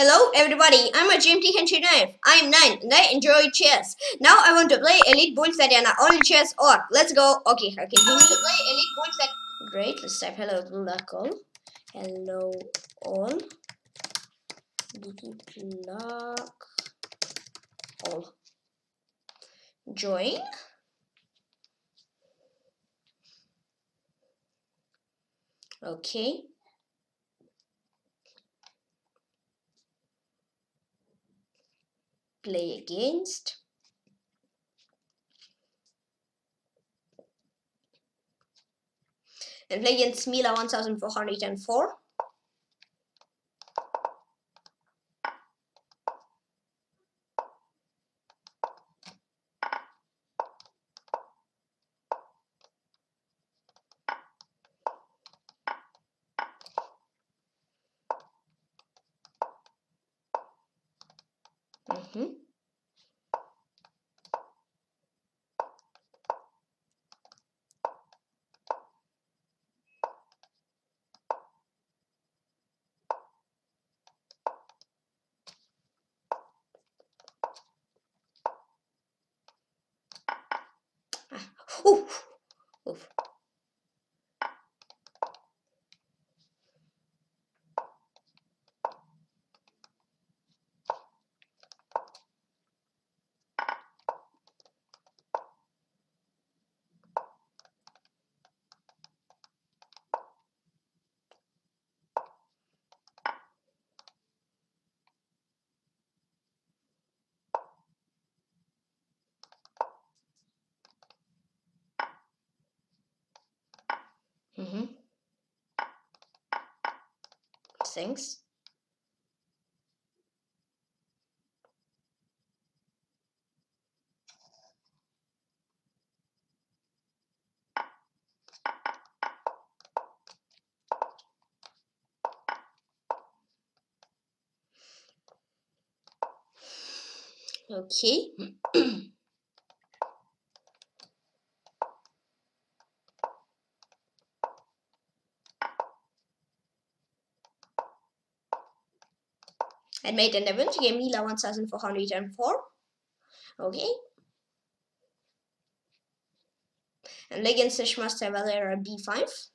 Hello everybody, I'm a GM Tykhon Cherniaiev. I'm 9 and I enjoy chess. Now I want to play Elite Bullet Arena on chess.org. Let's go. Okay, I can want to play Elite Bullet Arena. Great, let's type hello luck all. Hello all. Good luck all. Join. Okay. Play against. And play against Mila 1404. Oof. Oof. Thanks. Okay. And made an event to game Mila 1404. Okay. And play against NashmasterValeraB5.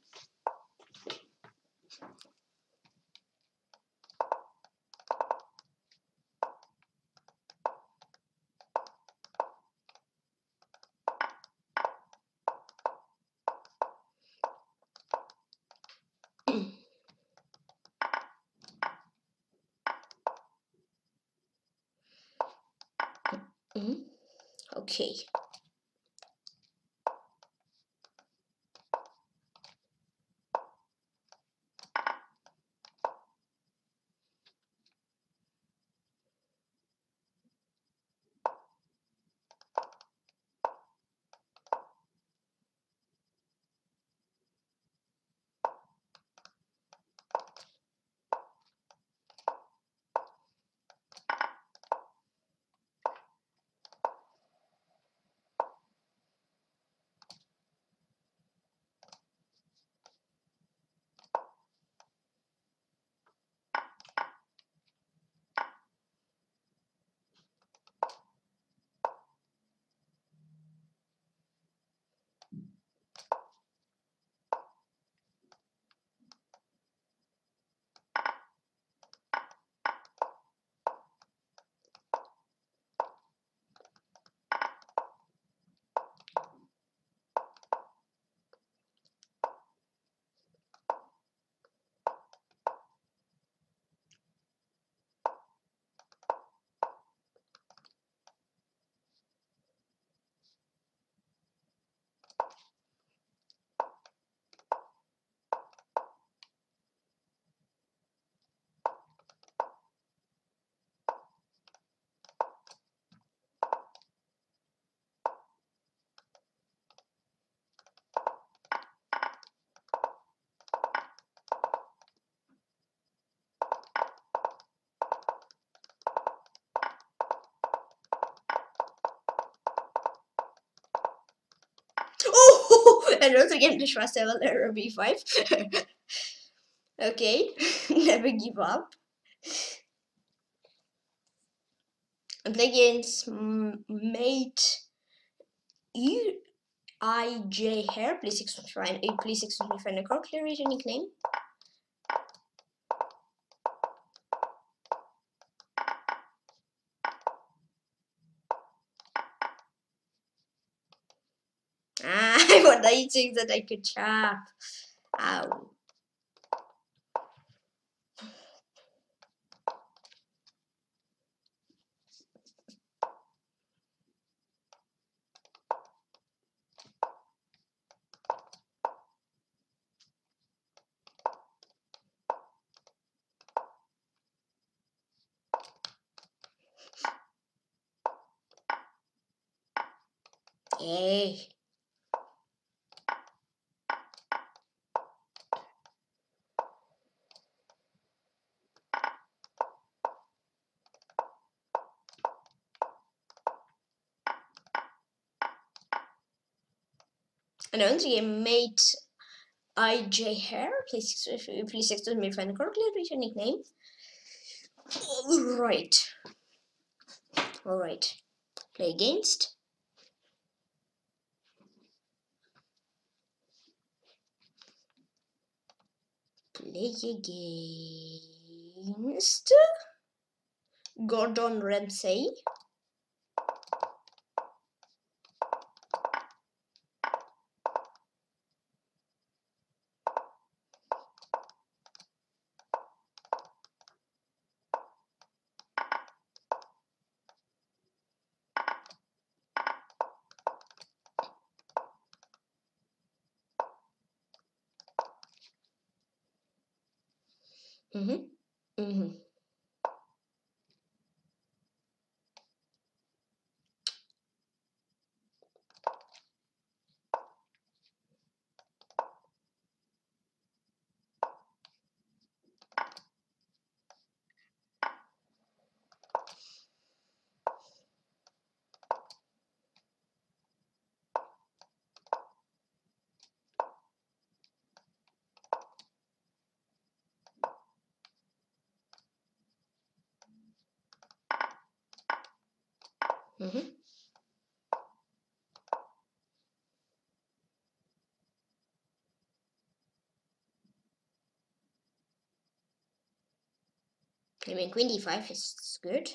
Okay. And also again, NashmasterValeraB5. Okay, never give up. and play against mate EIJ Hair. Please excuse me, if I correctly read your nickname. What I think that I could chop. Ow. Hey. And once again, mate IJ Hair, please excuse me if I'm correctly with your nickname. Alright. Alright. Play against. Play against Gordon Ramsay. Mm-hmm. I mean, queen d5 is good.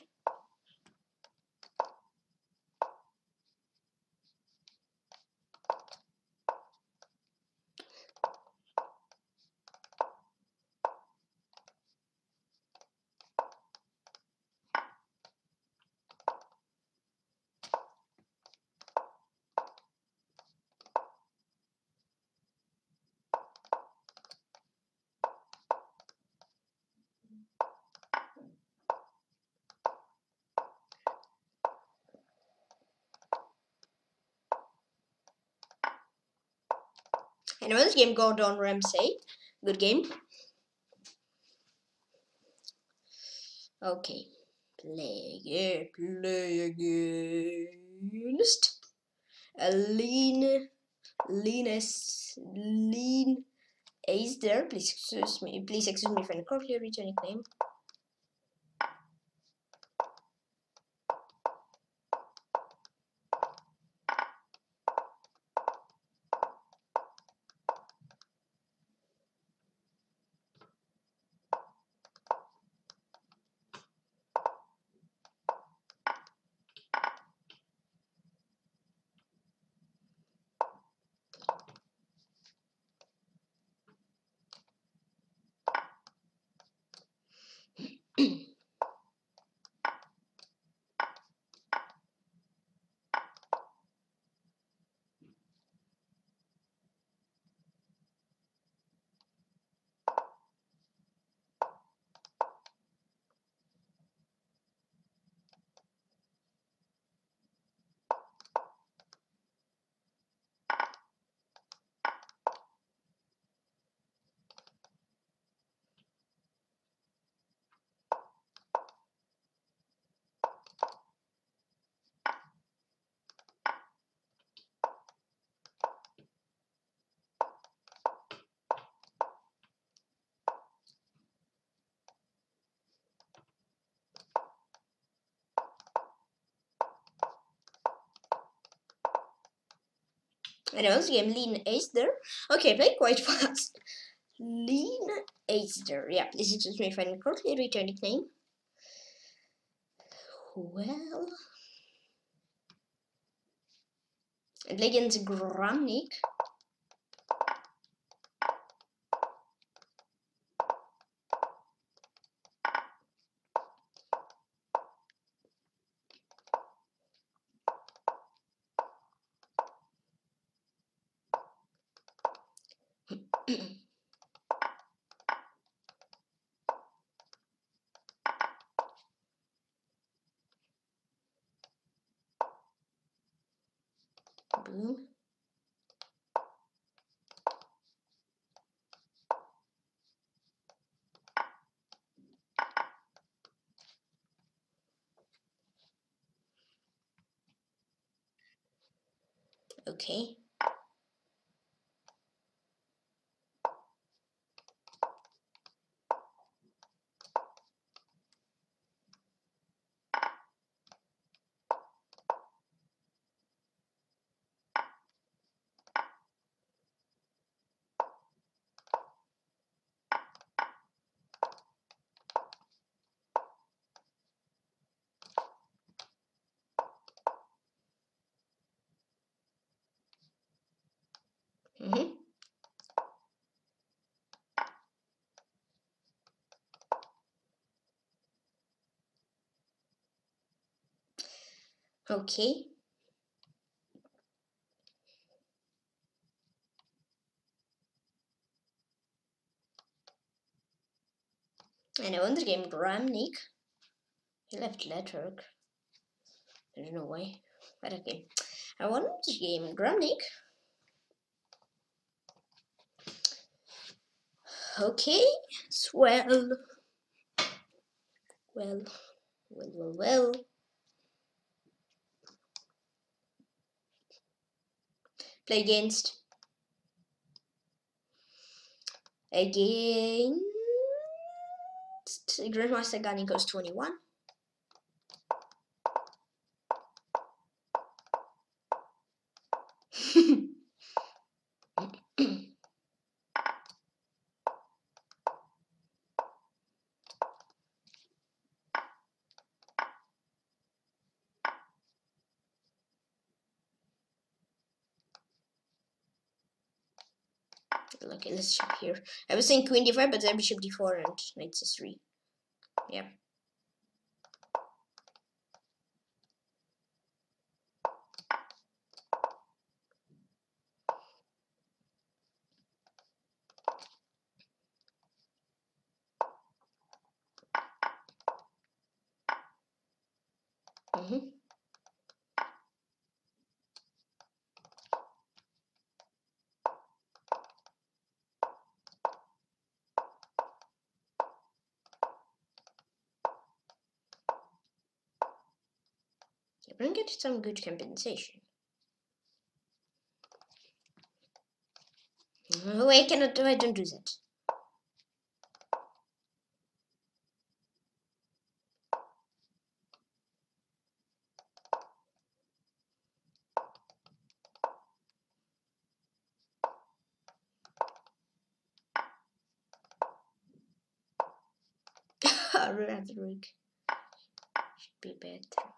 And another game, Gordon Ramsay. Good game. Okay. Play against a lean ace there. Please excuse me if I correctly read your nickname. announce game, lean ace there. Okay, play quite fast. Lean ace there. Yeah, this is my friend currently return nickname. Well, and play against Gramnik. Boom. Okay. Mm-hmm. Okay. And I won the game Gramnik. He left Letterk. I don't know why. But okay. I won the game Gramnik. Okay, swell. Well. Play against Grandmaster Galcergate91. Okay, let's check here. I was saying queen d5, but then bishop d4 and knight c3. Yeah. We're gonna get some good compensation. Oh, I cannot do. I don't do that. Rather weak. Should be better.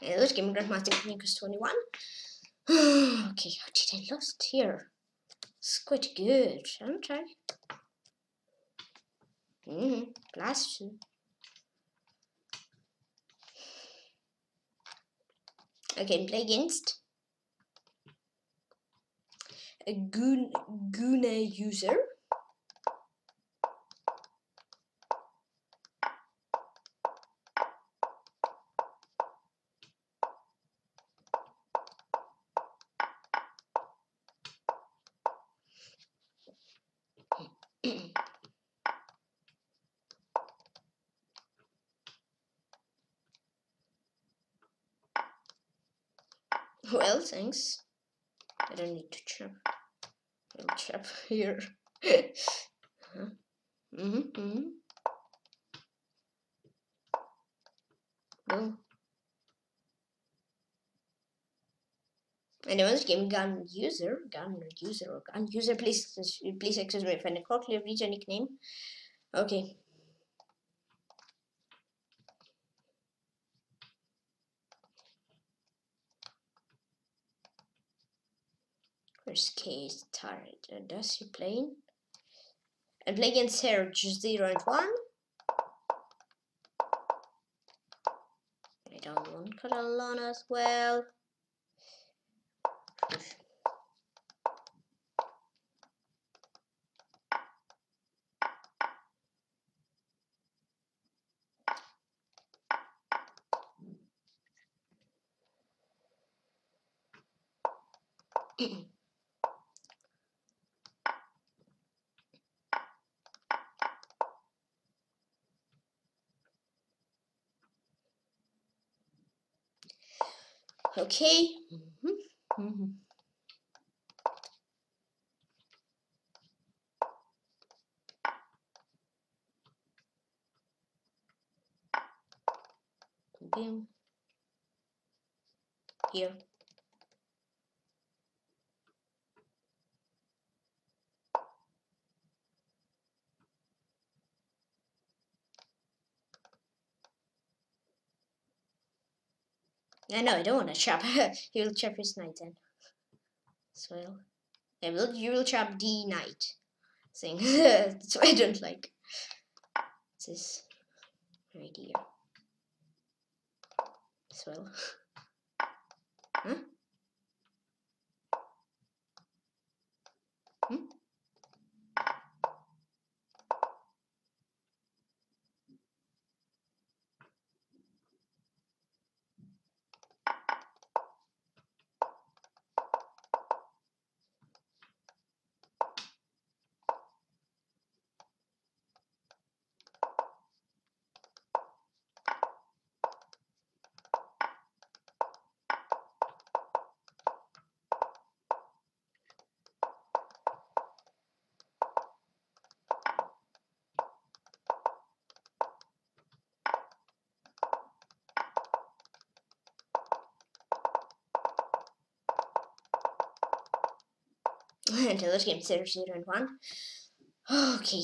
Let's game Grandmaster Galcergate91. Okay, how did I lost here? It's quite good, aren't I? +2. Okay, play against a Guna user. Well, thanks. I don't need to chop. I'll chop here. Huh? Well. Anyone's game gun user, please access my friend correctly, read your nickname. Okay. Where's K's turret? Does he play? I play against Serge 0 and 1. I don't want Catalana as well. Okay. Here. No, I don't want to chop. He will chop his knight then. So I will. You will chop the knight thing. That's what I don't like. This right here. So, huh? Until this game Serge 0 and 1. Okay.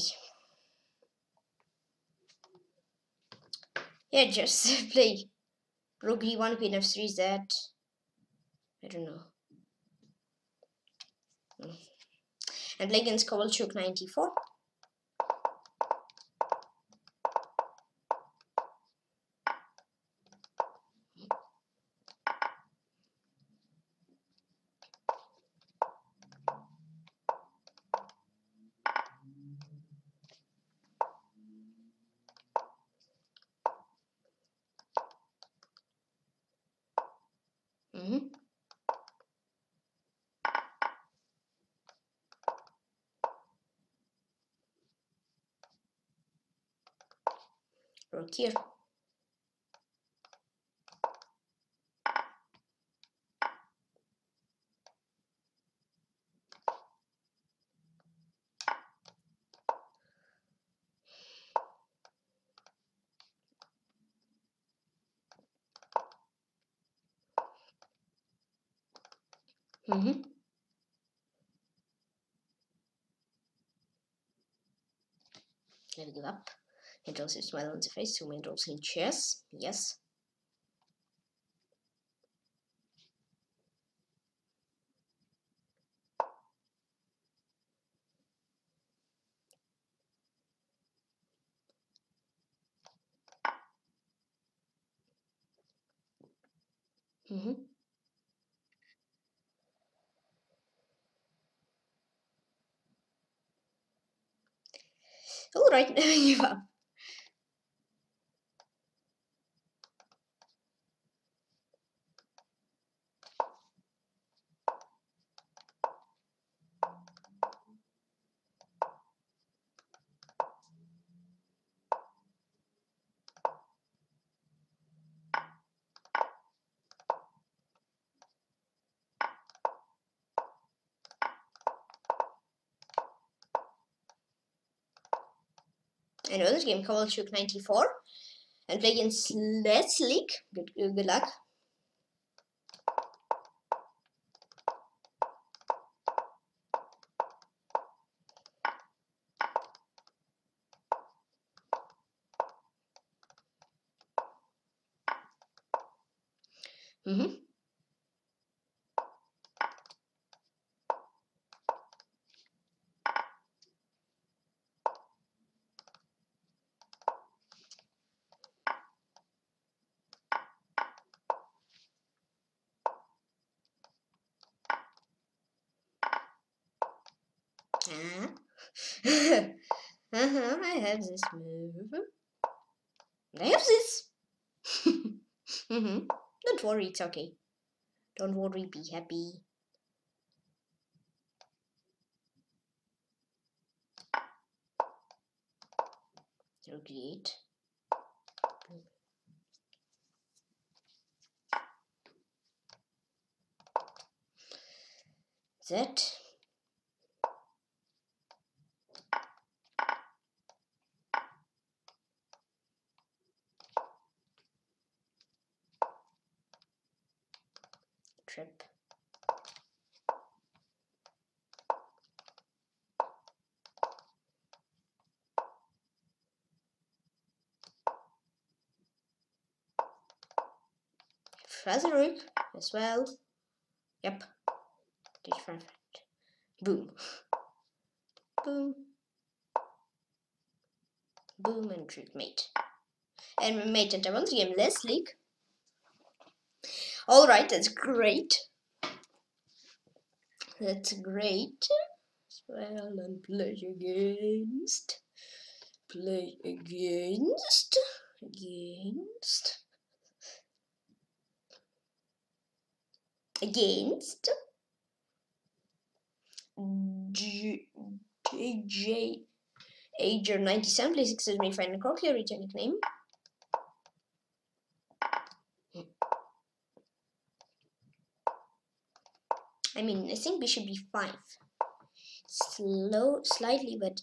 Yeah, just play Rook D1, Queen F3 is that. I don't know. And play against Kovalchuk94. Here. Never give up. It also smile on the face, so it also in chess, yes. All right, now you up. another game, Kovalchuk94, and play against Let's League. Good luck. Mm-hmm. I have this move. I have this. Don't worry, it's okay. Don't worry, be happy. Rook 8. That. Trip. Further rook as well. Yep. Different. Boom. Boom. Boom and trip mate. And mate and I want to game less league. Alright, that's great. That's great. Well, and play against. Play against. Against. Against. GJAger97. Please excuse me if I incorrectly read your nickname. I mean, I think bishop b5. Slow, slightly, but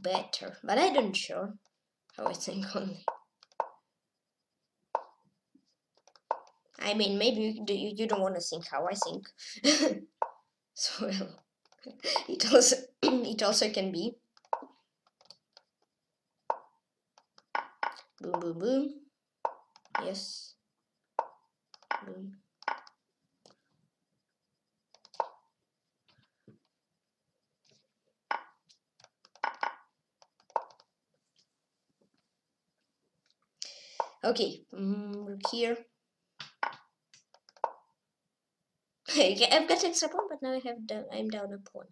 better. But I don't sure how I think only. I mean, maybe you don't want to think how I think. So well, it also can be. Boom, boom, boom. Yes. Boom. Okay, look here. Okay, I've got extra pawn, but now I have I'm down a pawn.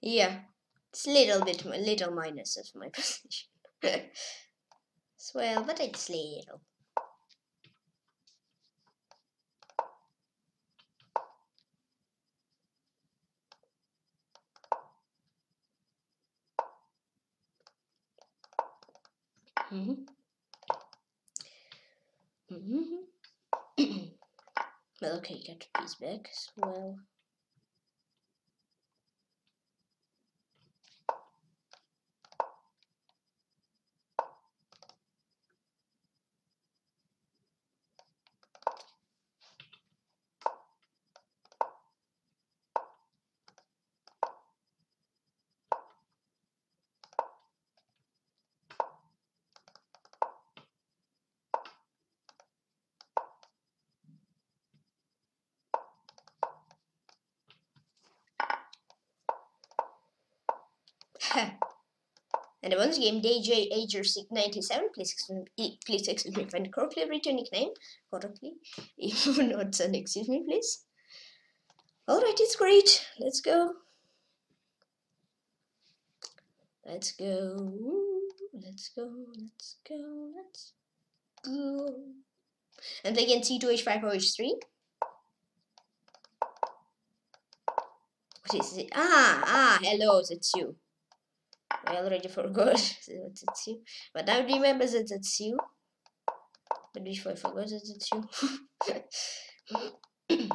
Yeah, it's a little minus of my position. Well, but it's little. Well, okay, you got piece back as well. And the one's game, GJAger97. Please excuse me if I incorrectly read your nickname. Correctly. If not, then excuse me, please. Alright, it's great. Let's go. Let's go. Let's go. Let's go. Let's go. And again, C2, H5, or H3. What is it? Ah, hello, that's you. I already forgot that it's you, but I remember that that's you. But before I forgot that it's you.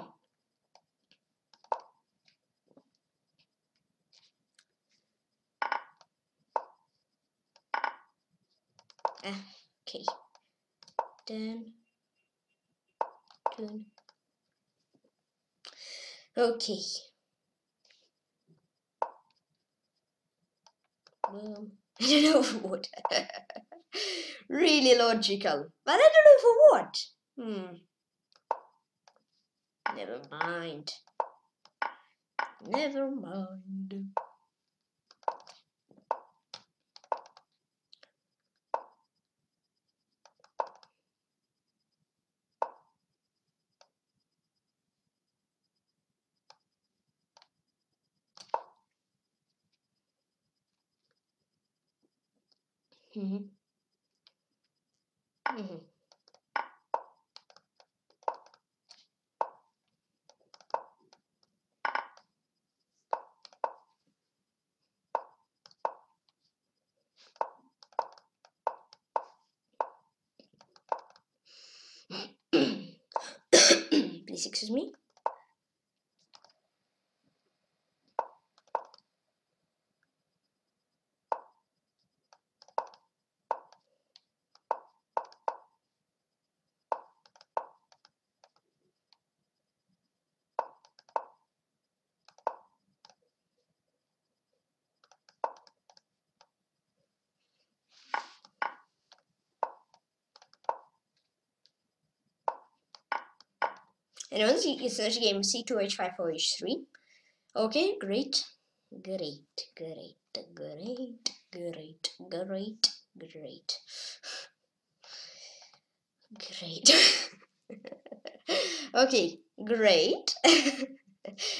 Okay. Then. Okay. I don't know for what. Really logical. But I don't know for what. Never mind. Never mind. Please excuse me. And once you can search game C2H5O H3. Okay, great. Okay, great.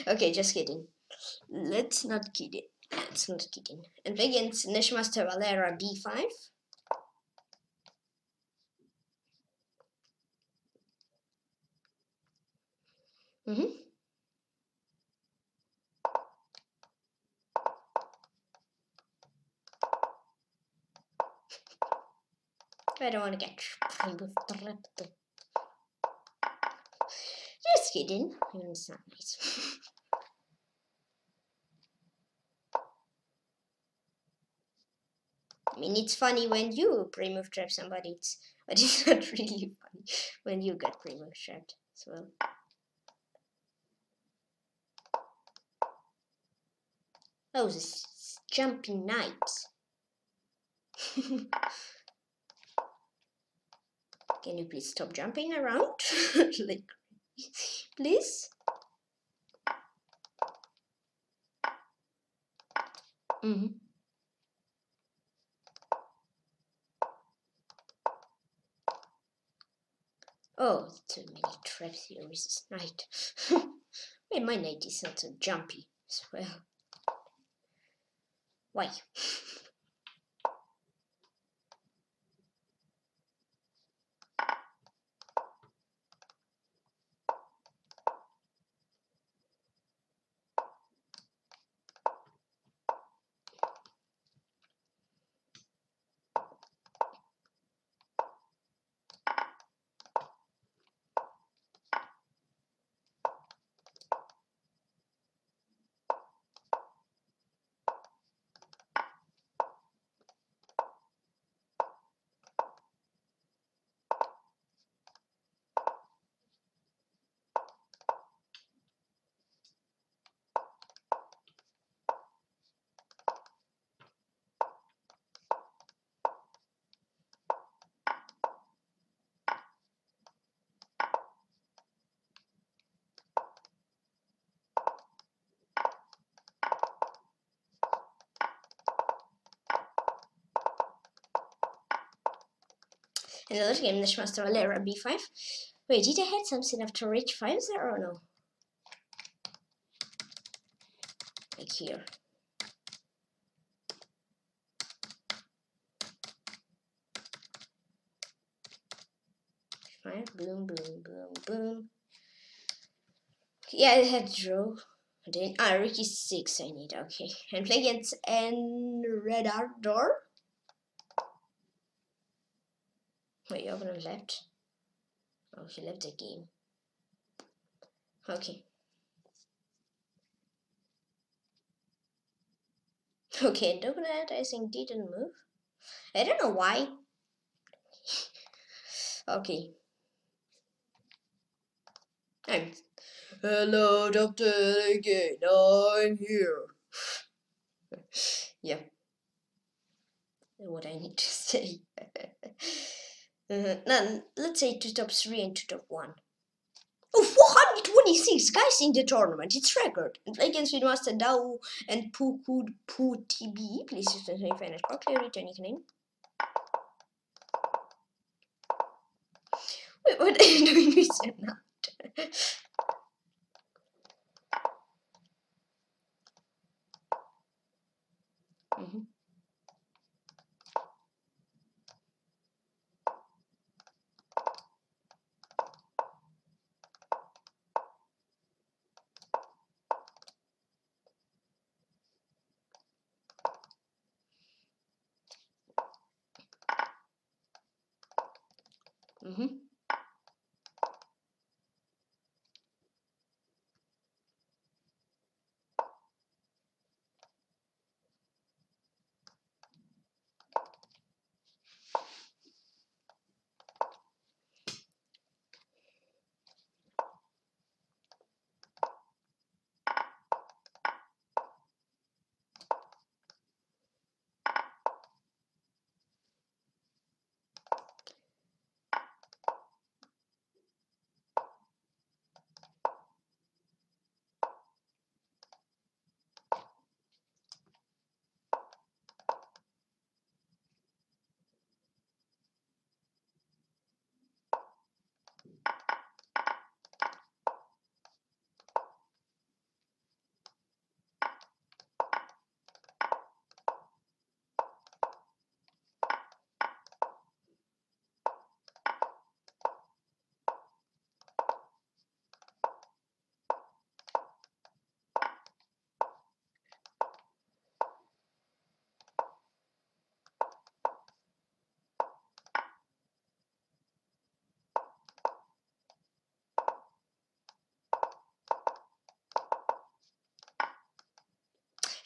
Okay, just kidding. Let's not kid it. And play against NashmasterValeraB5. I don't want to get trapped. Just kidding. It's not nice. I mean, it's funny when you pre-move trap somebody, but it's not really funny when you get pre-move trapped as well. Oh, this jumpy knights. Can you please stop jumping around? Like, please? Oh, too many traps here with this knight. Wait, my knight is not so jumpy as well. Why? Another game, NashmasterValeraB5. Wait, did I had something after H5 there or no? Like here. H5, boom. Yeah, I had draw. Then Rook E6 I need, okay. And play against N radar door. Wait, you're gonna left? Oh, she left the game. Okay. Okay, Douglas, I think, didn't move. I don't know why. Okay. And hello, Doctor again. I'm here. Yeah. What I need to say. Now, let's say to top 3 and to top 1. Oh, 426 guys in the tournament. It's record. And play against with Master Dao and PuKuTB. Please use the same finance properly. Return nickname. Wait, what are you doing with that now? Mm-hmm.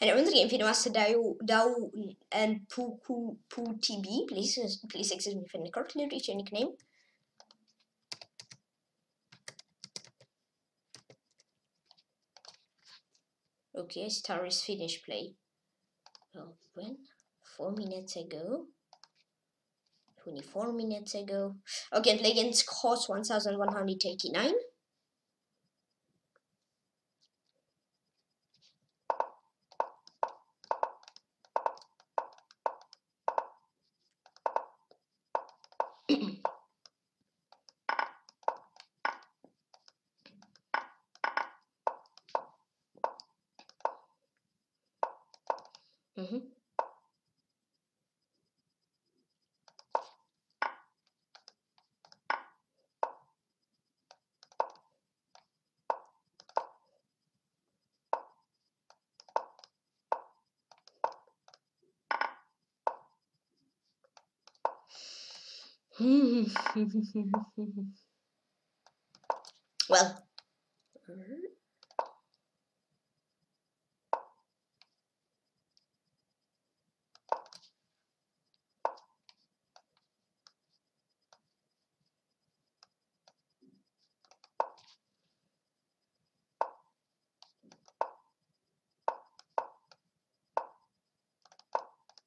And I wonder if you know Master Dao and PuKuTB, please access me for the correctly reach your nickname. Okay, star is finished play. Oh, when? 4 minutes ago. 24 minutes ago. Okay, play against cost 1189. Well,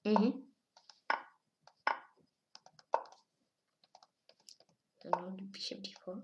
mm-hmm. Bishop d4.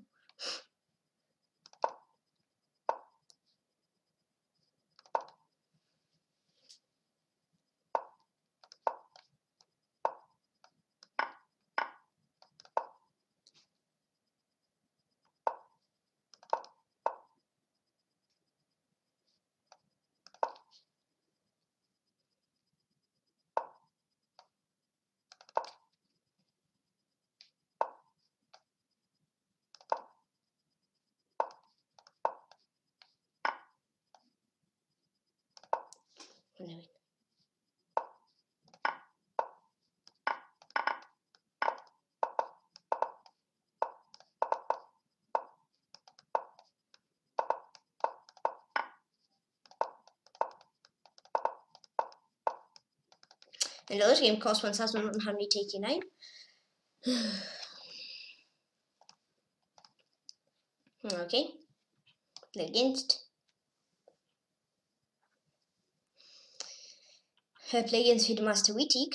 And the other game costs 1189. Okay, play against. I play against with Master Wittig.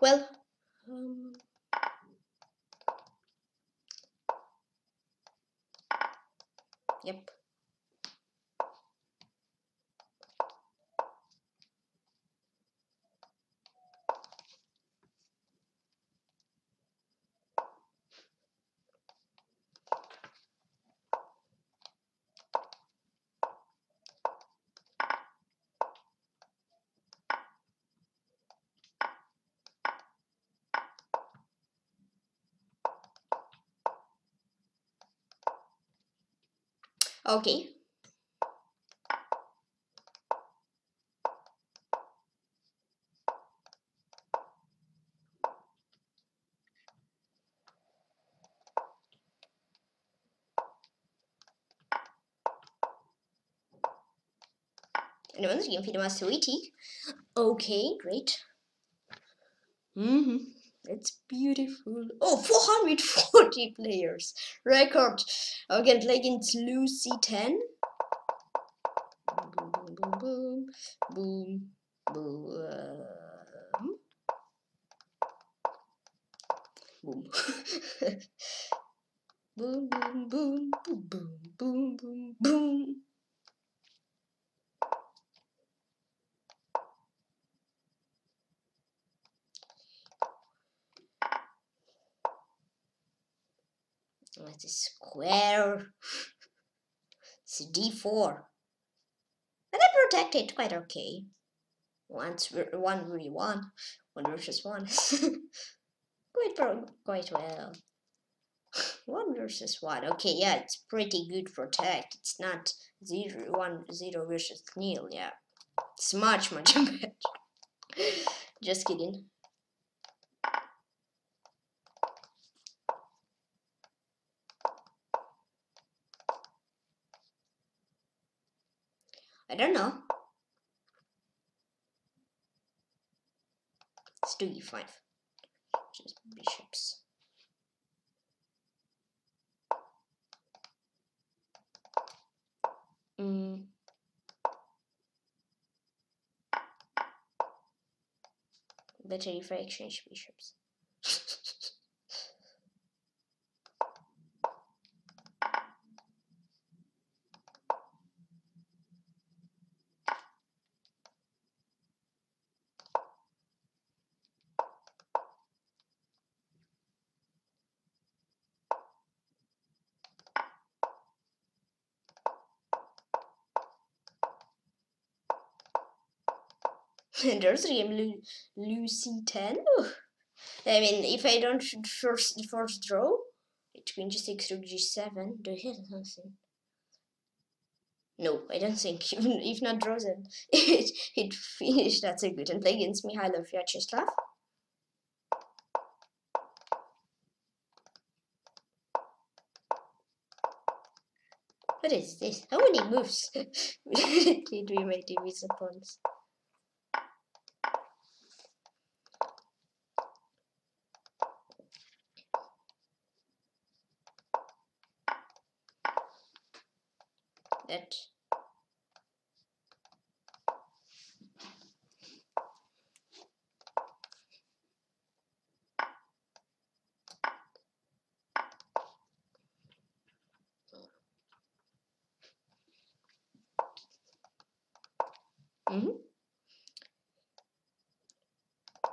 Well, yep. Okay. And once again, feed Master Wittig. Okay, great. It's beautiful. Oh, 440 players record. Again, play against Lucy10. Boom, boom, boom, boom, boom, boom, boom, boom, boom, boom, boom, boom, boom. That's a square. It's a d4. And I protect it quite okay. One versus one. quite well. 1 versus 1. Okay, yeah, it's pretty good protect. It's not 0 versus nil. Yeah, it's much better. Just kidding. I don't know. Let's do e5. Just bishops. Better if I exchange bishops. And there's the game Lucy10. I mean, if I don't first draw, it's Queen G6 through G7. Do you hear something? No, I don't think. Even if not draw, then it finished. That's a good. And play against Mihailov Vyacheslav. What is this? How many moves did we make with the pawns? That boom,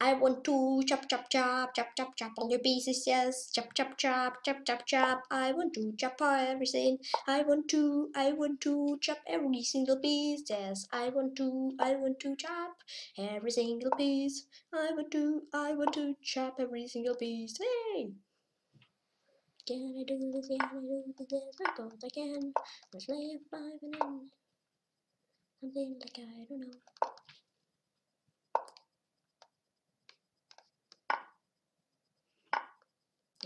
I want to chop, chop, chop, chop, chop, chop all your pieces, yes. Chop, chop, chop, chop, chop, chop. I want to chop everything. I want to chop every single piece, yes. I want to chop every single piece. I want to chop every single piece. Hey! Can I do this? Can I do this? Of course I can. Let's lay a five and then something like I don't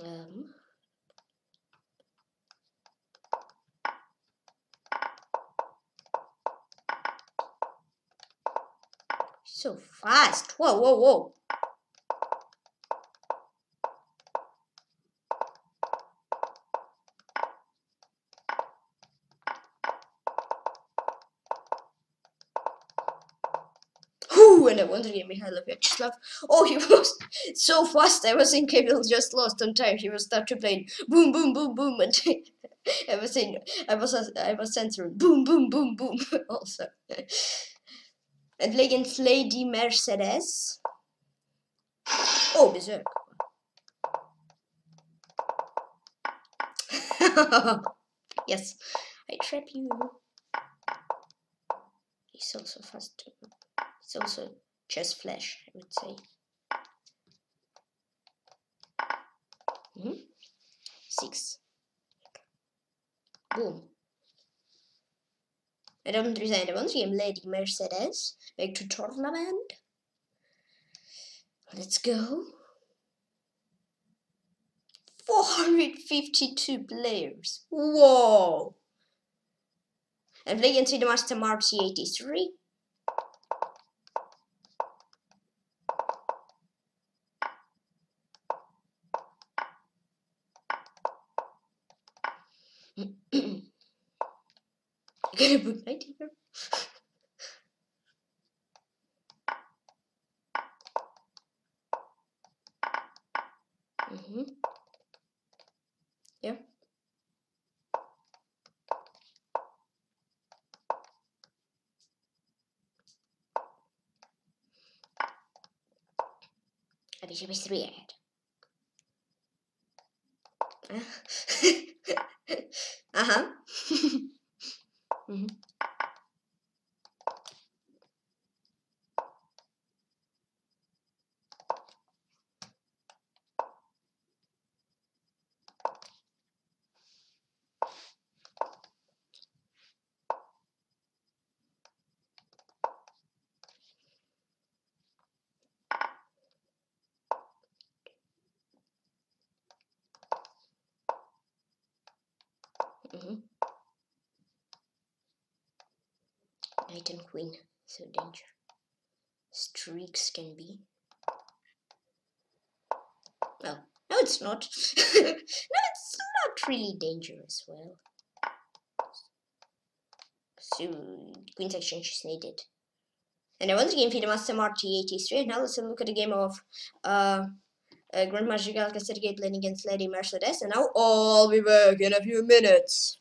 know. So fast. Whoa, whoa, whoa. And I want to get Mihailov Vyacheslav. Oh, he was so fast. I was thinking he just lost on time. He was start to play boom, boom, boom, boom, and I was censoring boom, boom, boom, boom. Also, and against LadyMercedes. Oh, berserk. Yes, I trap you. He's also fast too. It's also Chess Flash, I would say. Mm-hmm. 6. Boom. I don't resign. I want to game LadyMercedes. Back to tournament. Let's go. 452 players. Whoa. I'm playing into the MasterMarcC83. Gonna put 90 here. Mm-hmm. Yeah. I bet it was 3 ahead. Uh-huh. Mm-hmm. Mm-hmm. Knight and queen, so danger. Streaks can be. Well, no, it's not. No, it's not really dangerous. Well, so queen's exchange is needed. And I want to game for the MasterMarcC83. Now let's look at the game of Grandmaster Galcergate playing against LadyMercedes. And now I'll be back in a few minutes.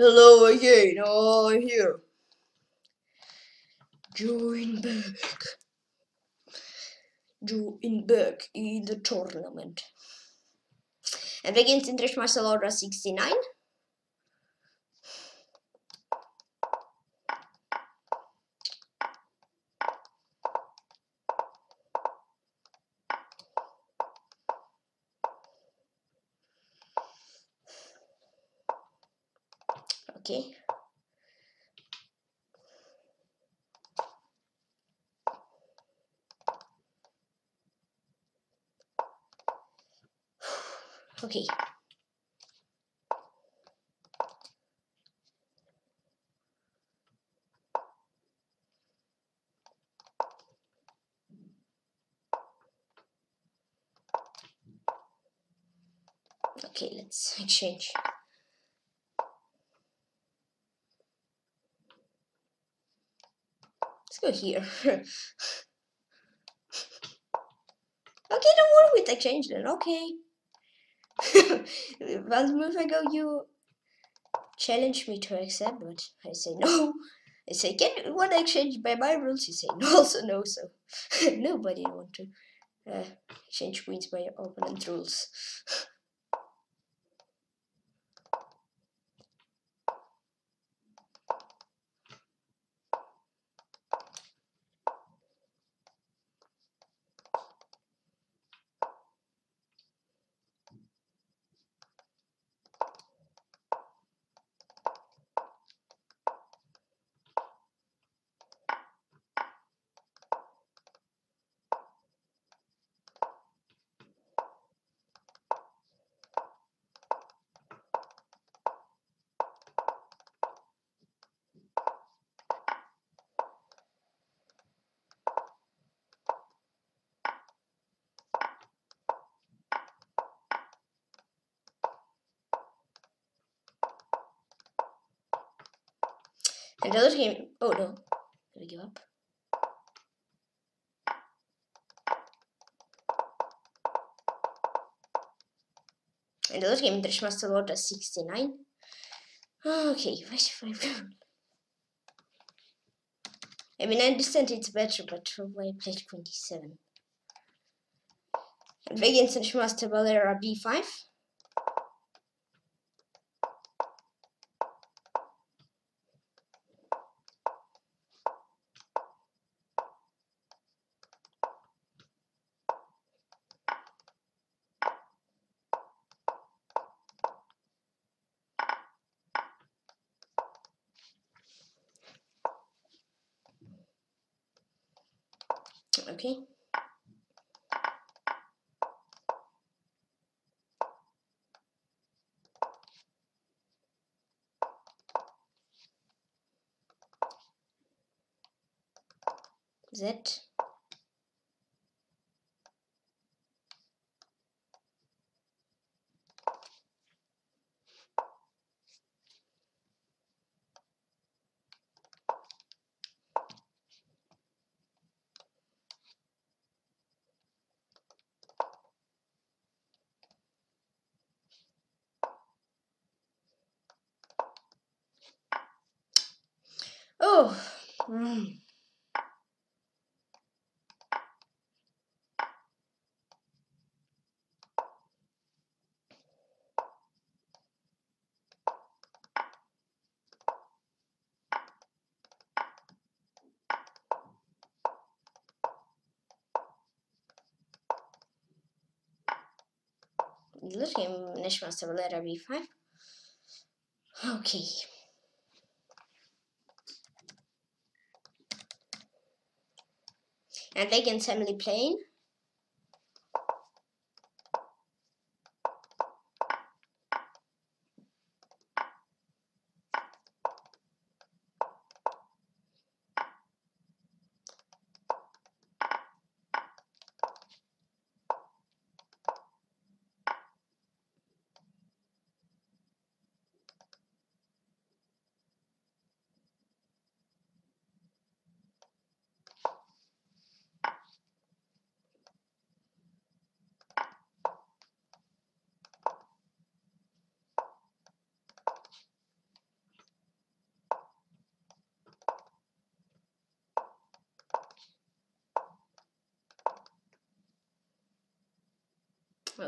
Hello again, I'm here. Join back in the tournament. And against Marcelorosa69. Okay. Okay. Okay, let's exchange. Let's go here. Okay, don't work with exchange then, okay. Once move I go, you challenge me to accept, but I say no. I say, can one exchange by my rules? You say no, also no, so nobody want to change queens by your opponent's rules. And the other game, oh no, did I give up? And the other game, Marcelorosa69. Okay, F5. I mean, I understand it's better, but I played 27. And against NashmasterValeraB5. Okay. Z. Oh, Let's game NashmasterValeraB5. Okay. And they can family plane.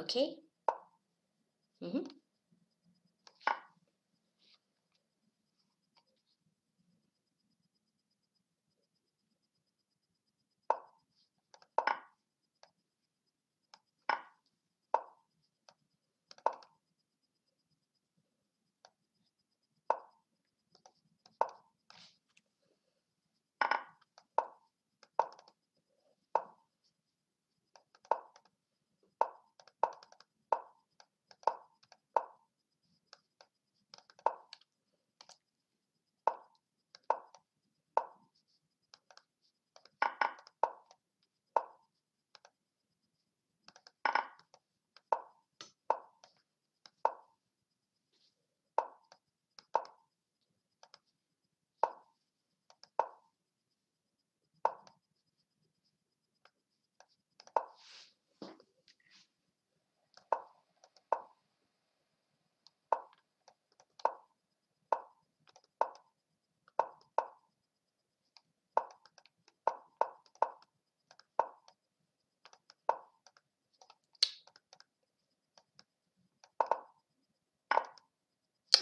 Okay.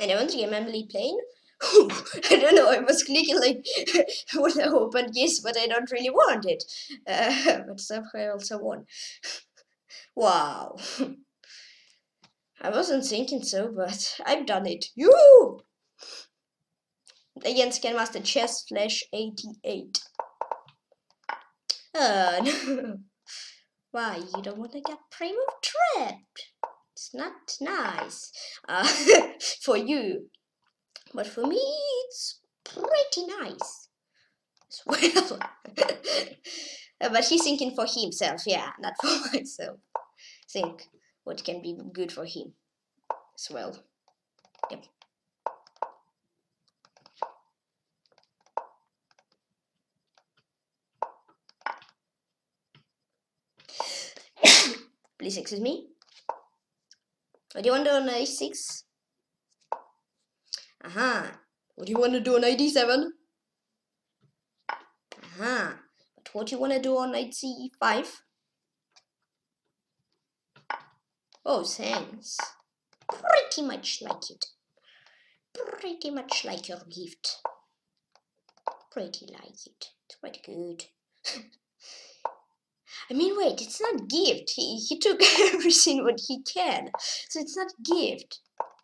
And once again, I'm really playing. I don't know, I was clicking like when I opened this, but I don't really want it. But somehow I also won. Wow. I wasn't thinking so, but I've done it. You against Grandmaster Chess Flash 88. No. Why, you don't want to get primo trapped? It's not nice for you, but for me it's pretty nice as well. But he's thinking for himself, yeah, not for myself. Think what can be good for him as well. Yep. Please excuse me. What do you want to do on a6? Aha. What do you want to do on a7? Aha. But what do you want to do on a5? Oh, thanks. Pretty much like it. Pretty much like your gift. Pretty like it. It's quite good. I mean, wait, it's not gift. He took everything what he can. So it's not gift.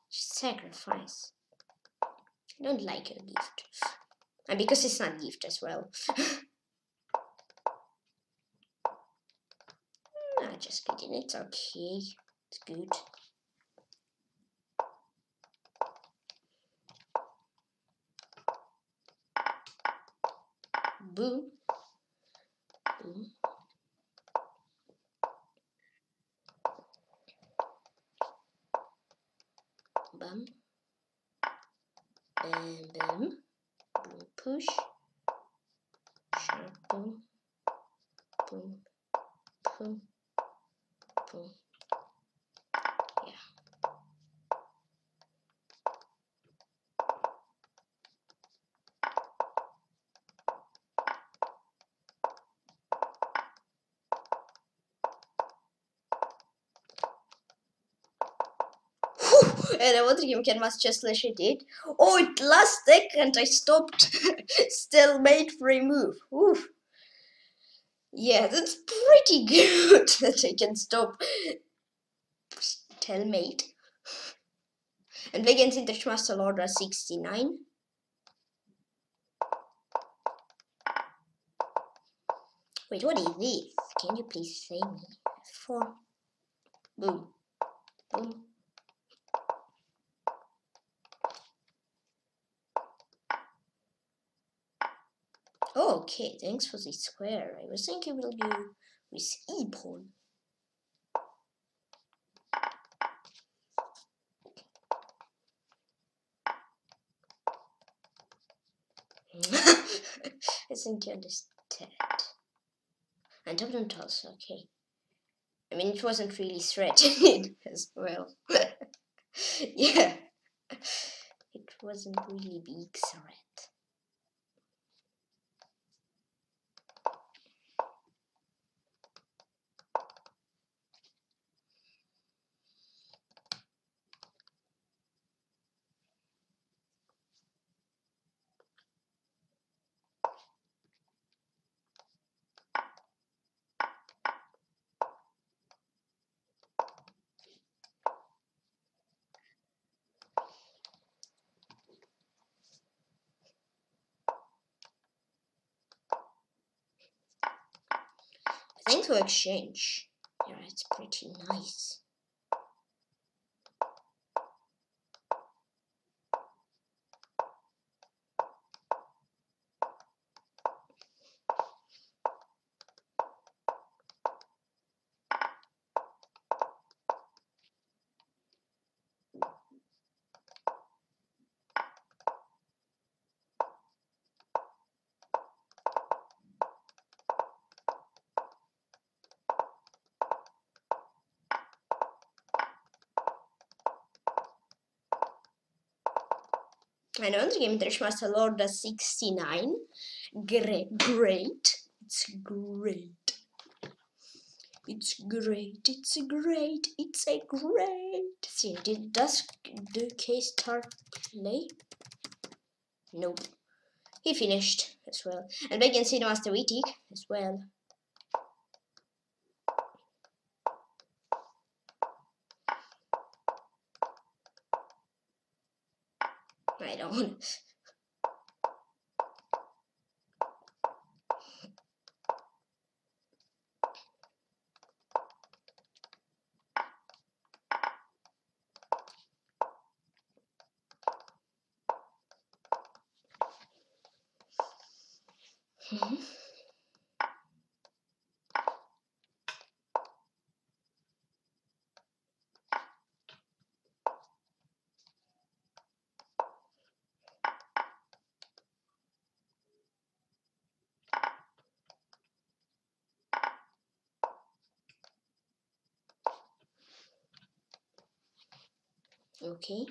It's sacrifice. I don't like your gift. And because it's not gift as well. No, just kidding. It's okay. It's good. Boom. Boom. Bam, bam, bam, boom, push, sharp, boom, boom, boom, boom, yeah. And I want to give Grandmaster Chess Flash 88. Oh, at last second I stopped. Still made free move. Oof. Yeah, that's pretty good that I can stop. Stalemate. And play against Marcelorosa69. Wait, what is this? Can you please say me? 4. Boom. Boom. Oh, okay, thanks for the square. I was thinking we'll do with e-pawn. I think you understand. And don't toss, okay. I mean, it wasn't really threatening as well. Yeah, it wasn't really big threat. to exchange. Yeah, it's pretty nice. Another game, Marcelorosa69. Great. It's great. It's great. It's great. It's a great. See, does DK start play? Nope. He finished as well. And we can see the Master Wittig as well. I don't want to. Okay.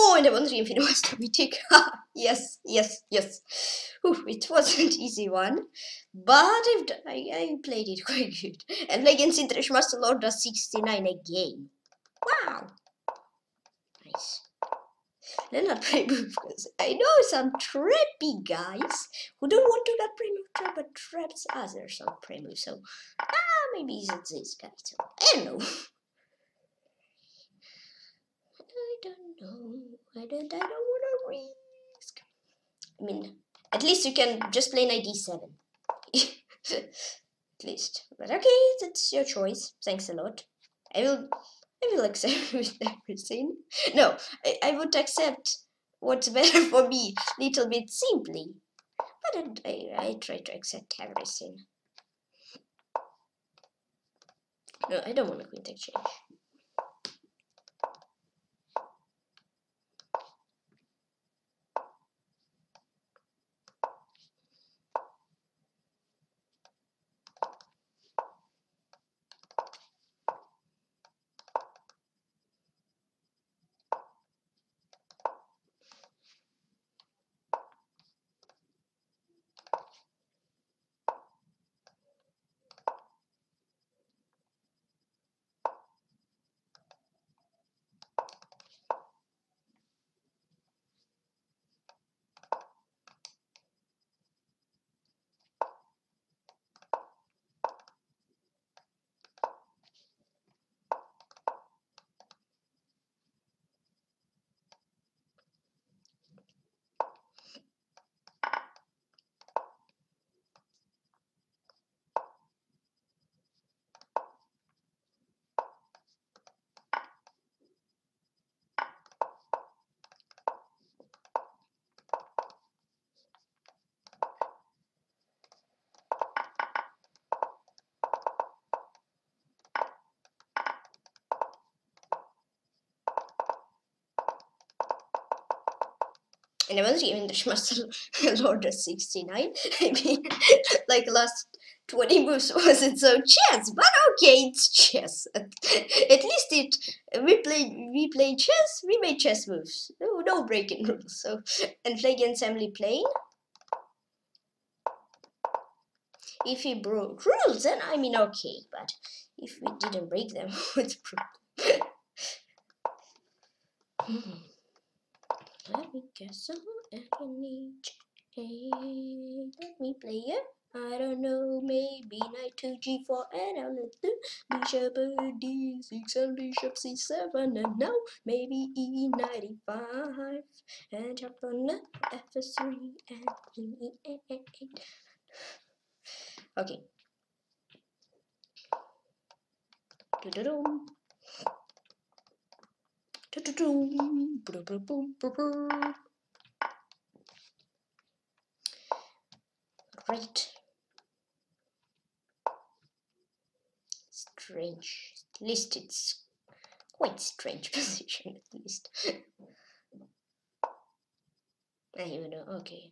Oh, and I wonder if it was to be taken. Yes, yes, yes. Oof, it wasn't an easy one, but I played it quite good. And against Marcelorosa69 again. Wow. Nice. Let not play move, because I know some trappy guys who don't want to not play move trap, but traps others on play move. So, maybe it's this guy. So, I don't know. I don't want to risk. I mean, at least you can just play knight d7. At least. But okay, that's your choice. Thanks a lot. I will accept everything. No, I would accept what's better for me, little bit simply. But I try to accept everything. No, I don't want to queen take change. and I was giving the Marcelorosa69. I mean, like last 20 moves wasn't so chess, but okay, it's chess. At least it we play chess, we made chess moves. No breaking rules. So and play against Emily playing. If we broke rules, then I mean okay, but if we didn't break them, it's proof. Let me guess let me play it. I don't know, maybe knight to g4 and I'll let the bishop d6 and bishop c7 and now maybe e95 and jump on f3 and e8. Okay. Right. Strange. At least it's quite strange position, at least. I even know. Okay.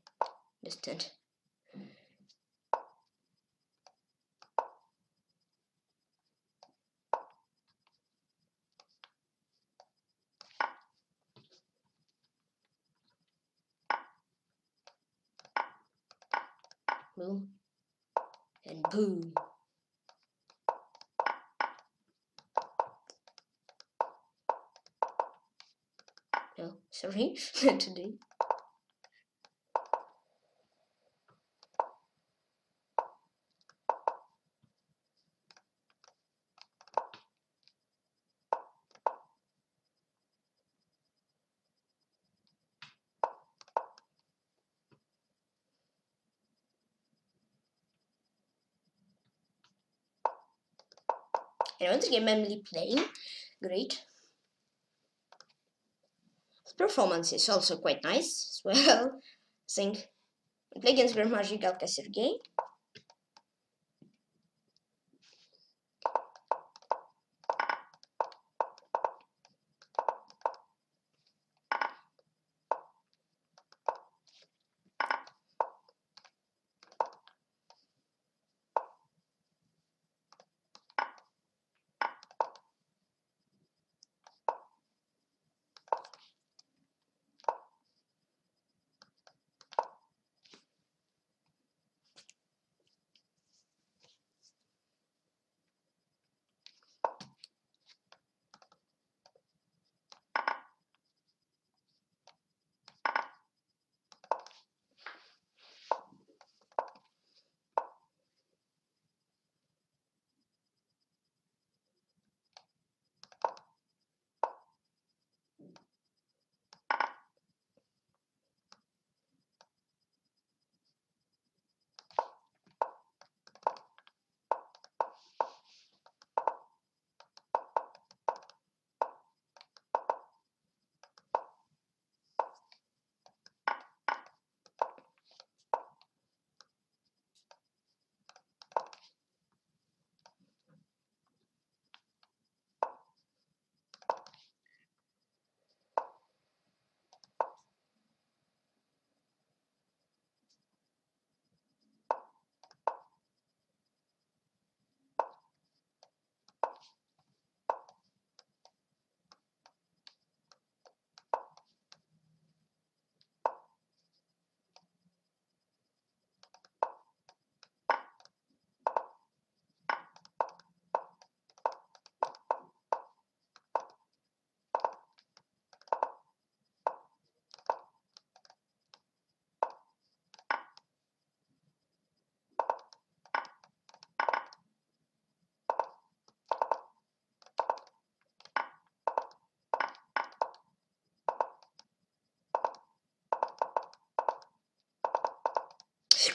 Understand. Boom and boom. No, sorry, not today. And once again, Emily playing. Great. Performance is also quite nice as well. I think. Play against Grandmaster Galkasergey.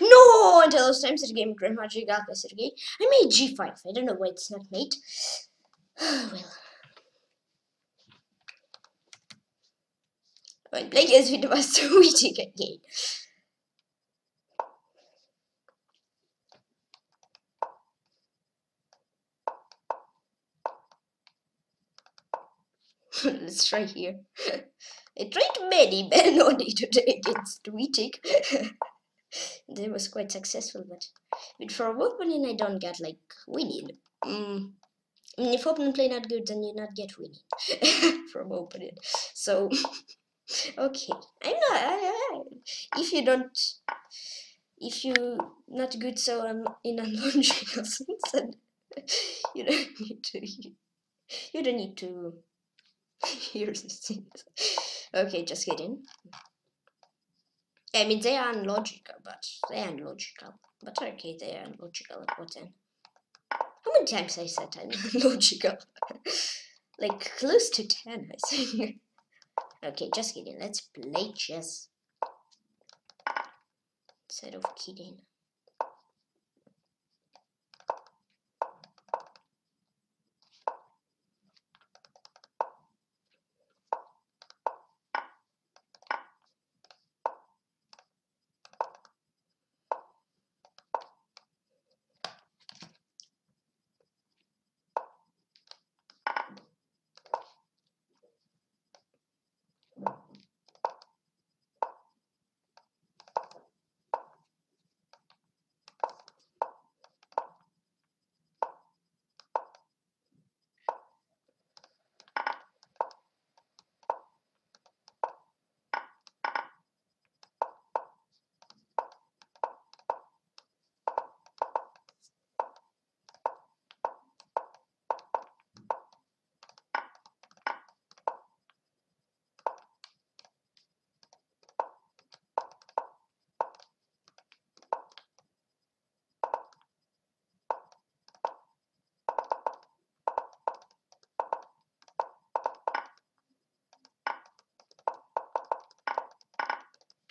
No, until those times the game Grandmaster Galcergate. I made g5. I don't know why it's not made. Well. Right, play against with Master Wittig again. Let's try here. I tried many men only today against Wittig. That was quite successful, but for a opponent I don't get like winning. I mean, if opponent play not good, then you not get winning from opponent. So okay, I'm not. If you not good, so I'm in a non-general sense, then you don't need to. You don't need to hear these things. Okay, just kidding. I mean, they are unlogical, but okay, they are unlogical. What then? How many times I said I'm unlogical? Like close to 10, I think. Okay, just kidding. Let's play chess instead of kidding.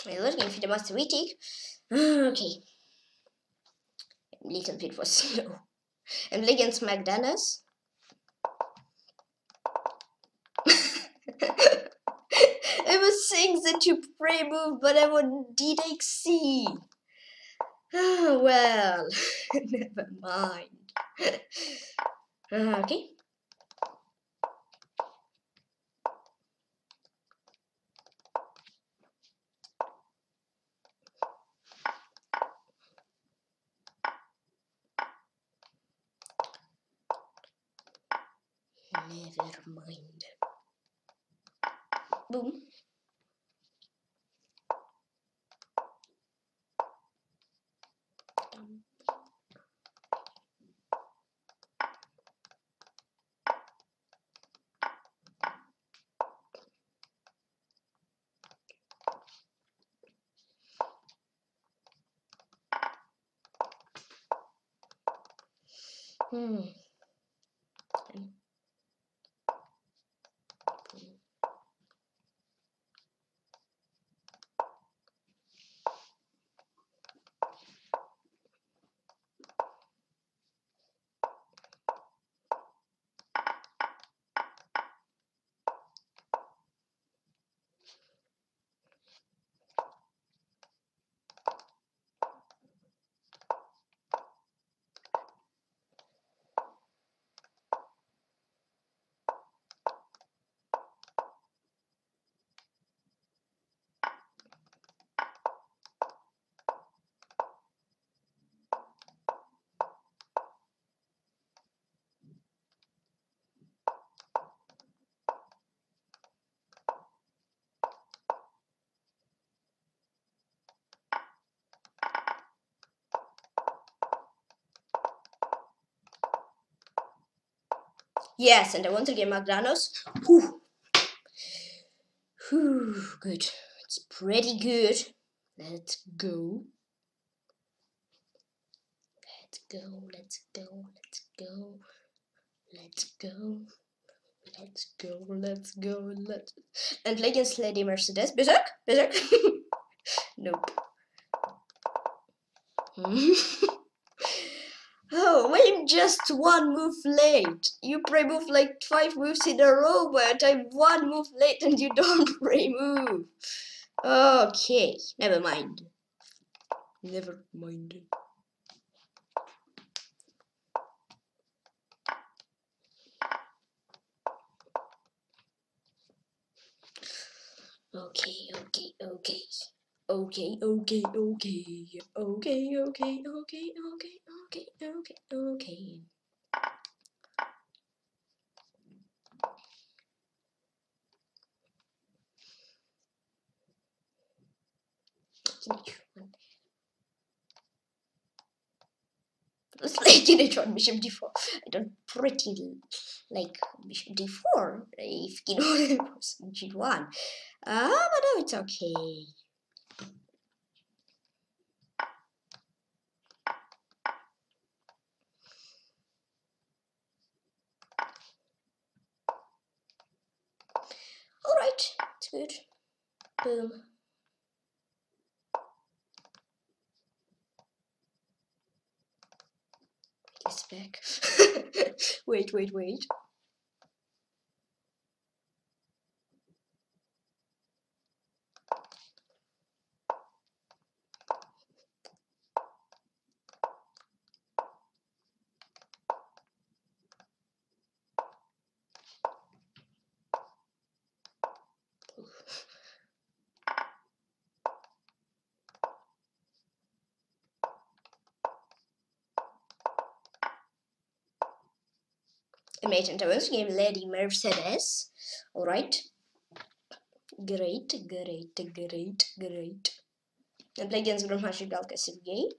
We're looking for the Master Wittig. Okay. A little bit was slow. I'm playing against McDonald's. I was saying that you pray move, but I want DXC. Oh, well. Never mind. Okay. Never mind. Boom. Yes, and I want to get McDonald's. Whew. Whew, good. It's pretty good. Let's go. Let's go, let's go, let's go. Let's go. Let's go, let's go, let's go. And play against LadyMercedes. Berserk, berserk. Nope. Oh, I'm just one move late. You pre-move like 5 moves in a row, but I'm one move late and you don't pre-move. Okay, never mind. Never mind. Okay. Let's play Kinetron Bishop D4. I don't pretty like Bishop D4 if Kinetron was G1. But no, it's okay. Alright, it's good. Boom. It's back. Wait. Mate, and I was game LadyMercedes. All right, great. I play against RomashkaGalkaSergey.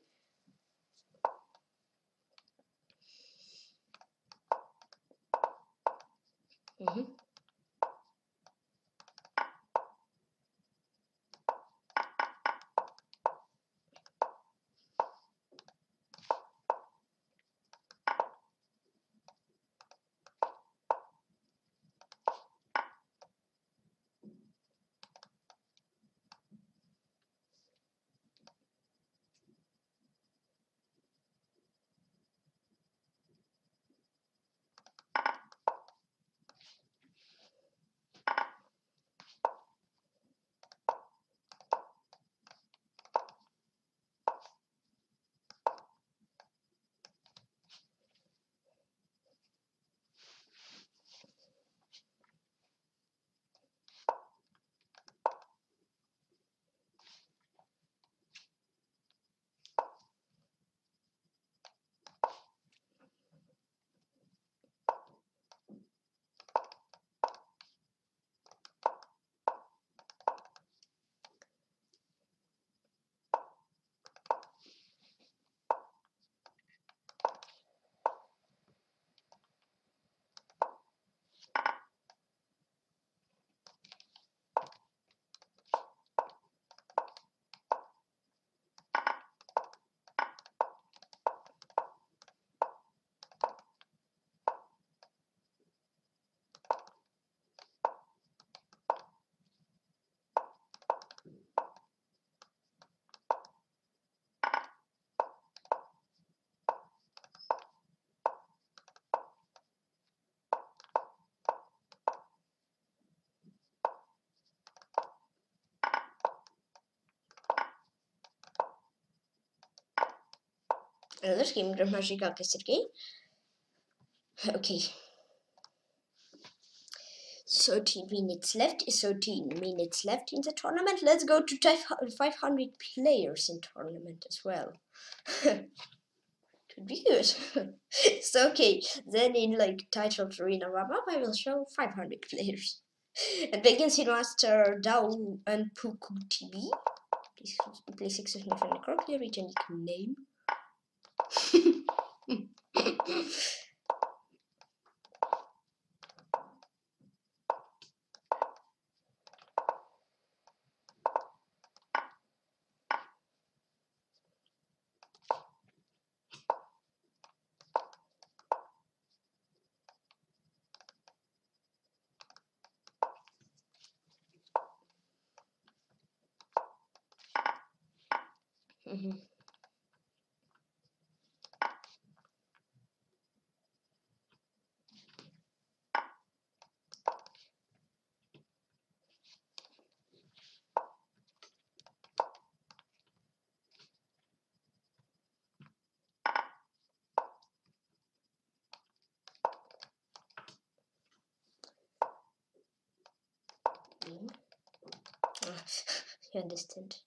Another game, GJAger97. Okay. 13 minutes left. 13 minutes left in the tournament. Let's go to 500 players in tournament as well. Could be good. It's okay. Then in like titled arena wrap-up, I will show 500 players. And against Master Dao and PuKuTB. Please excuse me if I correctly read your nickname. You understand.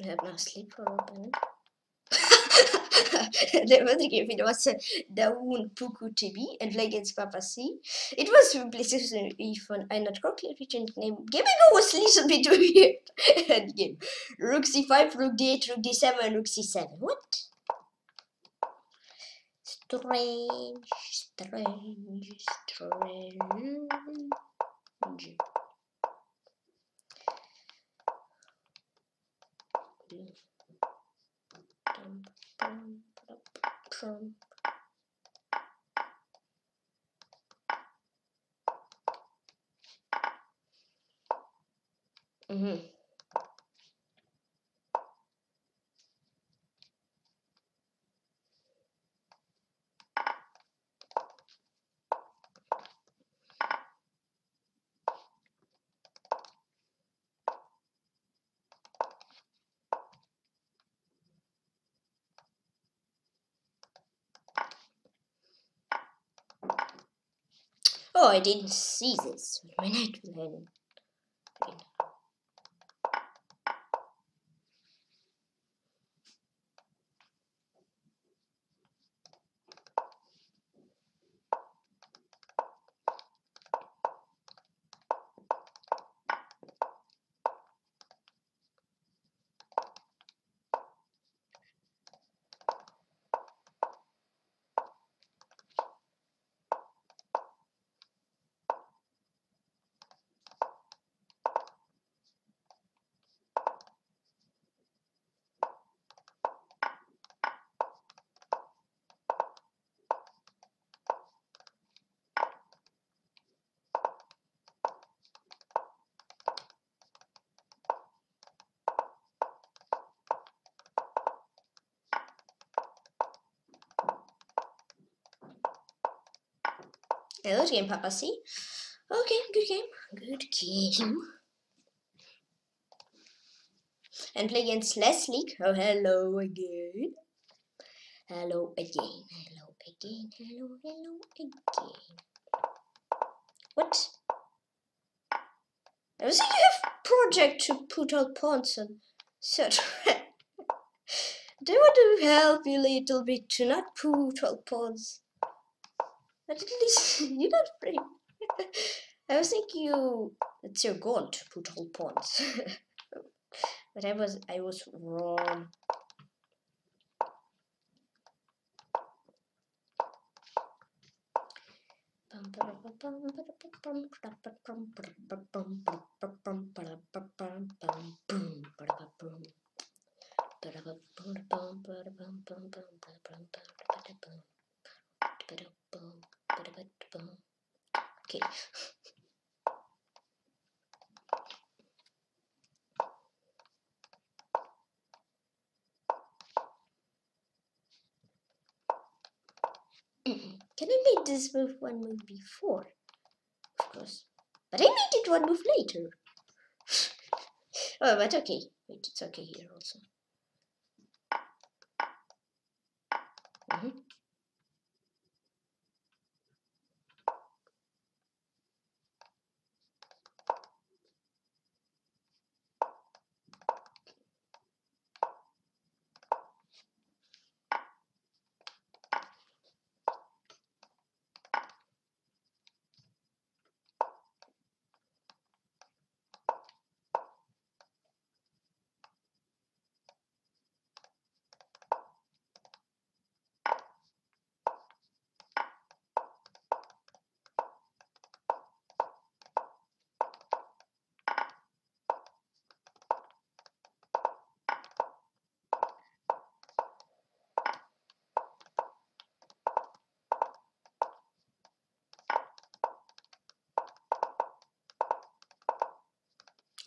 I have no sleep for a minute. They're wondering if it was Dao and PuKuTB and play against Papa C. It was replacing fun. I not correctly returned name. Gaming was a little bit weird. And game. Rook C5, Rook D8, Rook D7, Rook C7. What? Strange, strange, strange. Oh, I didn't see this when I played. Hello game, Papa C. Okay, good game. Good game. And play against Leslie. Oh, hello again. Hello again. Hello again. Hello, hello again. What? I was thinking you have project to put all pawns on search. Do you want to help you a little bit to not put all pawns? But at least you're not pretty. I was thinking it's your goal to put all pawns. But I was wrong. Okay. Can I make this move one move before? Of course. But I made it one move later. Oh, but okay. Wait, it's okay here also.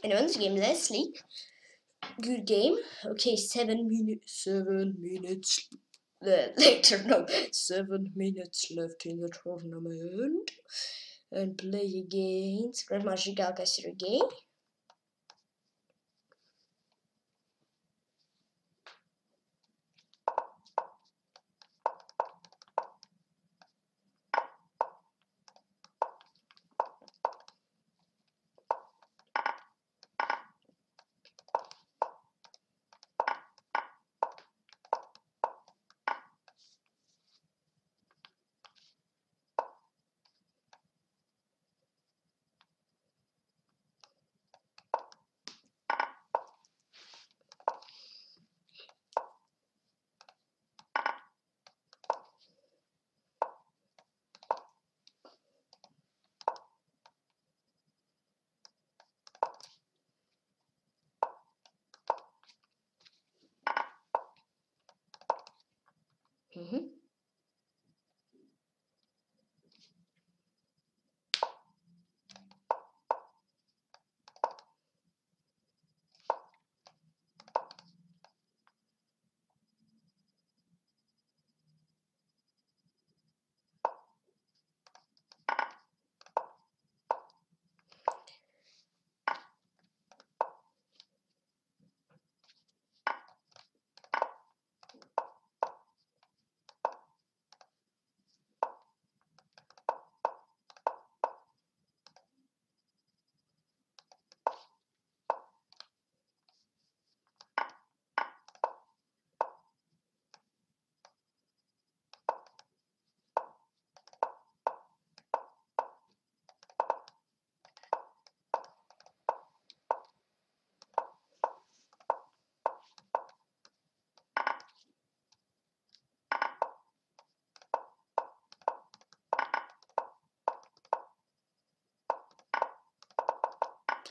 Anyone's game, Leslie. Good game. Okay, 7 minutes later. No, 7 minutes left in the tournament. And play against Grandmaster Galcergate.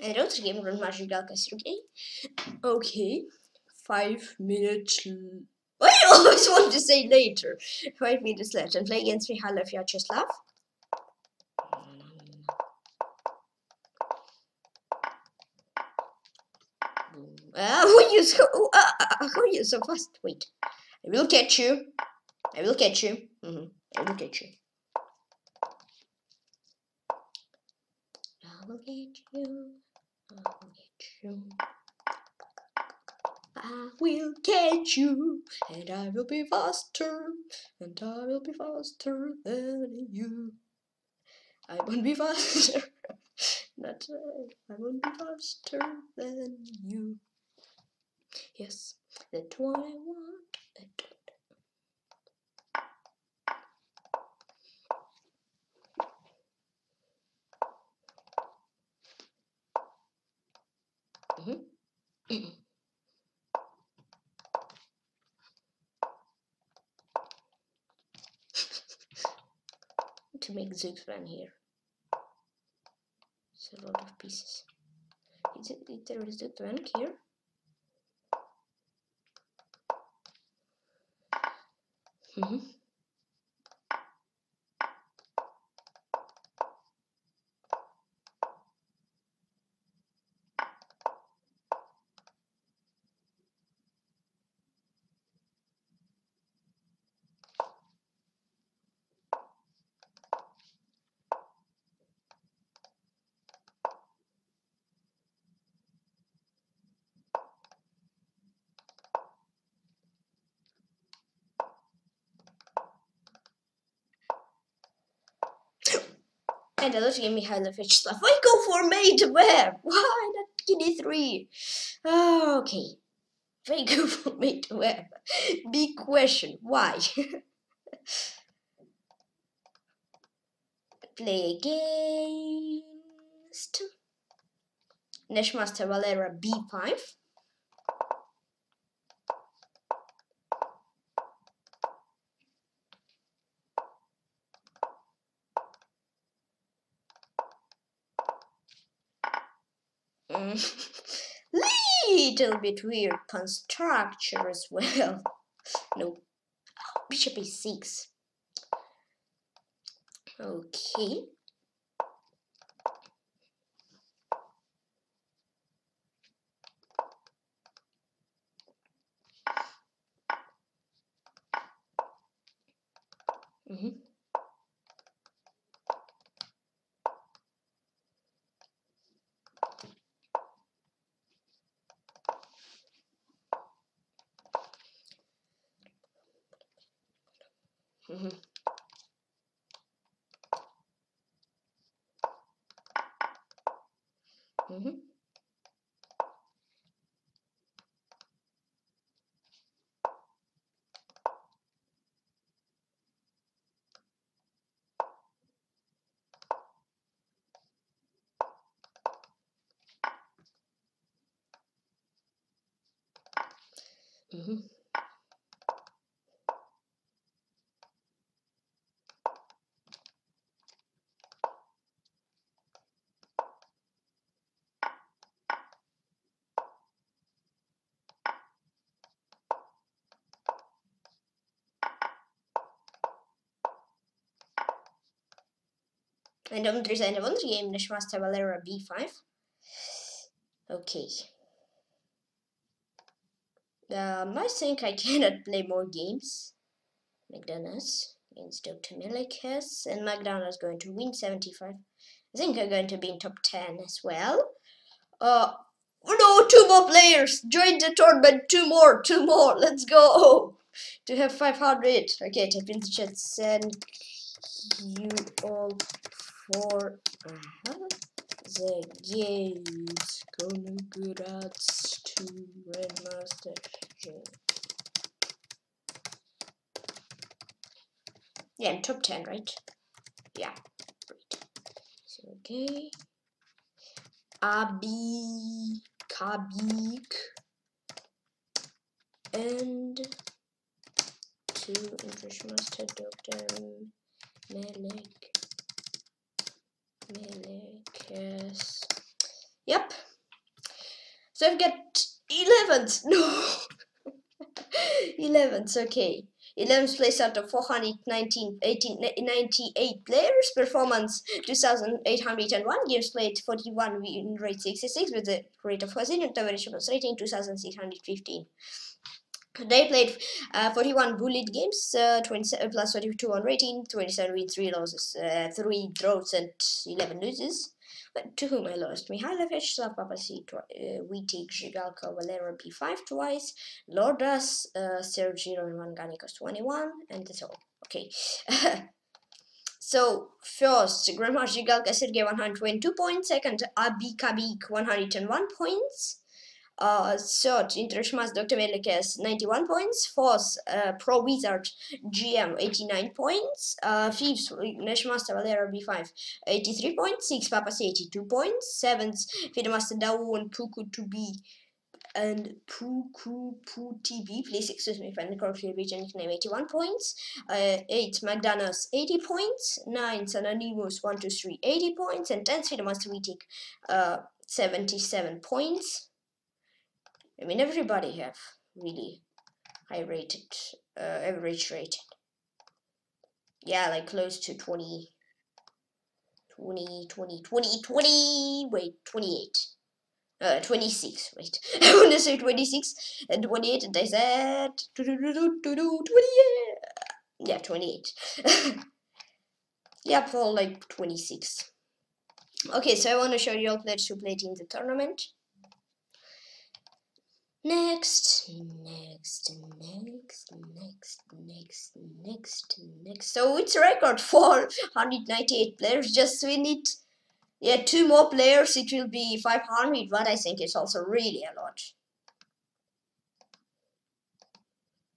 And another game, Marcelorosa Galkasergey. Okay, 5 minutes. I always want to say later. 5 minutes left, and play against Mihailov Vyacheslav. How are you so fast? Wait, I will catch you. I will catch you. I will catch you. I will get you. I will catch you, and I will be faster, and I will be faster than you. I won't be faster, not I won't be faster than you. Yes, that's what I want. To make Zugzwan here, it's a lot of pieces. Is there a Zugzwan here? And I don't give Mihailov Vyacheslav. Why go for mate where? Why not Guinea 3? Oh, okay. Why go for mate where? Big question. Why? Play against NashmasterValeraB5. Little bit weird pawn structure as well. No, oh, bishop a6. Okay. Mm-hmm. Mm-hmm. Mm-hmm. Mm-hmm. And on 3 and 1 game NashmasterValeraB5. Okay. I think I cannot play more games. McDonald's against DoctorMalikas, and McDonald's going to win 75. I think I'm going to be in top 10 as well. No, 2 more players! Join the tournament, 2 more, let's go! To have 500. Okay, type in the chat, send you all for the games. Congrats to Grandmaster. Yeah, I'm top 10, right? Yeah. Right. So, okay. Abikabik and 2 English Master DoctorMalikas. Yep. So I've got 11th. No. 11th, okay. 11th place out of 498 players. Performance 2,801. Games played 41. Win rate 66 with a rate of 400. Average rating 2,615. They played 41 bullet games, 27 plus 32 on rating, 27 wins, 3 losses, 3 draws and 11 loses. But to whom I lost? Mihailov Vyacheslav, Wittig, Zhigalka, Valera B5 twice, Lordas, Sergey and Gramnik91, and that's all. Okay. So, first, Grandmaster Galcergate 122 points, second, Abikabik 101 points. Third, DoctorMalikas 91 points. Fourth, Pro Wizard GM 89 points. Fifth, NashmasterValeraB5 83 points. Sixth, Papas 82 points. Seventh, Fidemaster Dao and PuKuTB and PuKuTB. Please excuse me if I incorrectly read your nickname. 81 points. 8th, McDonald's 80 points. 9th, Anonymous 123 80 points, and 10th, Fidemaster Wittig 77 points. I mean, everybody have really high rated, average rated. Yeah, like close to 28. 26, wait. I want to say 26 and 28, and I said 28. Yeah, 28. Yeah, for like 26. Okay, so I want to show you all players who played in the tournament. Next. So it's a record for 198 players. Just we need, yeah, 2 more players. It will be 500, but I think it's also really a lot.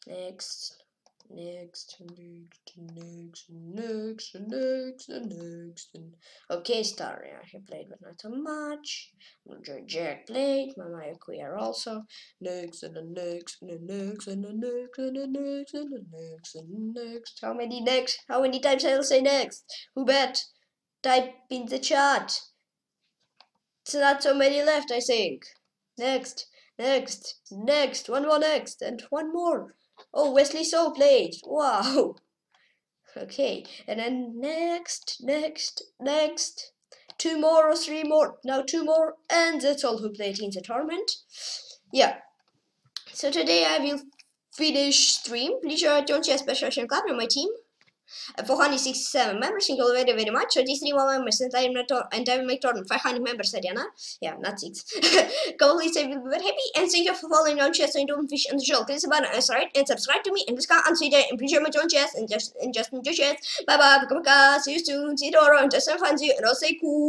Next. Okay, Star, yeah, he played, but not so much. Jack played, Mama Queer also. Next. How many next? How many times I'll say next? Who bet? Type in the chat. It's not so many left, I think. Next. One more next, and one more. Oh, Wesley So played. Wow. Okay, and then next. 2 more or 3 more. Now 2 more, and that's all who played in the tournament. Yeah. So today I will finish stream. Please join Chess Flash 88 club on my team. 467 members, thank you all very much. So these 3 more members and I will make turn 500 members arena. Yeah, not 6. Completely I will be very happy, and thank you for following on Chess and Doom Fish and Joel. Click the button right and subscribe to me and please come on Twitter and please join my own chess and just enjoy chess. Bye bye, Abikabik, see you soon, see you tomorrow and just have fun, see you and all stay cool.